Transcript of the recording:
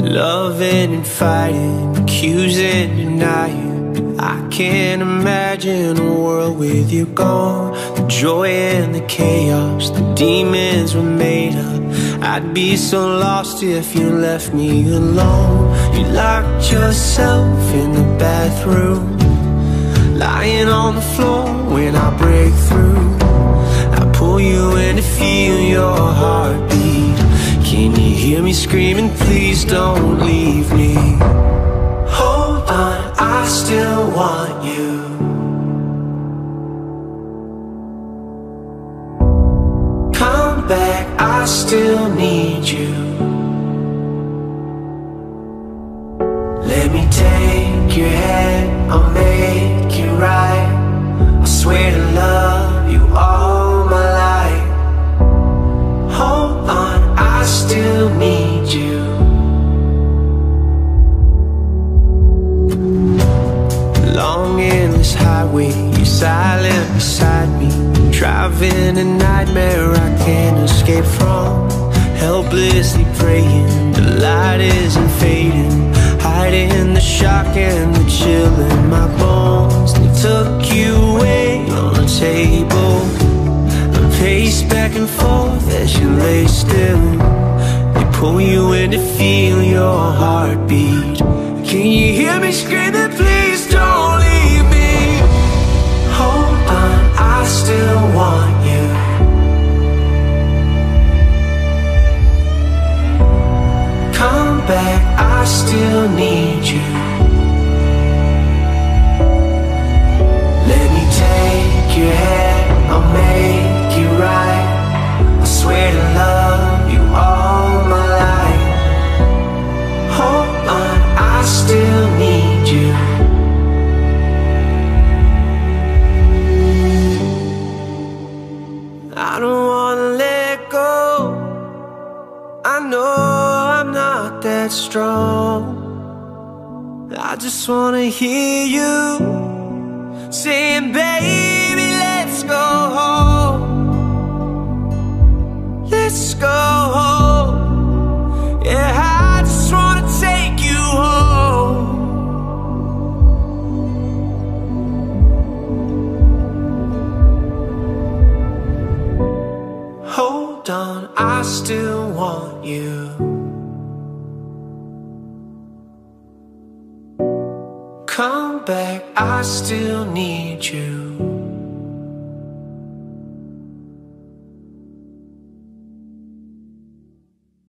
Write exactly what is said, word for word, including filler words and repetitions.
Loving and fighting, accusing and denying. I can't imagine a world with you gone. The joy and the chaos, the demons were made up. I'd be so lost if you left me alone. You locked yourself in the bathroom, lying on the floor when I break through. I pull you in to feel your heartbeat. Can you hear me screaming, please don't leave me? Hold on, I still want you. Come back, I still need you. Let me take your hand, I'll make you right. I swear to love you all my life. Hold on, I still need you. Long endless highway, you're silent beside me. Driving a nightmare I can't escape from. Helplessly praying, the light isn't fading. Hiding the shock and the chill in my bones. They took you away on the table. I pace back and forth as you lay still. Pull you in to feel your heartbeat. Can you hear me screaming, please don't leave me? Hold on, I still want you. Come back, I still need you. Let me take your hand, I'll make you right. I swear to love you all. I still need you. I don't wanna let go. I know I'm not that strong. I just wanna hear you saying, baby, let's go home. Let's go home. Yeah, I just wanna take you home. Hold on, I still want you. Come back, I still need you.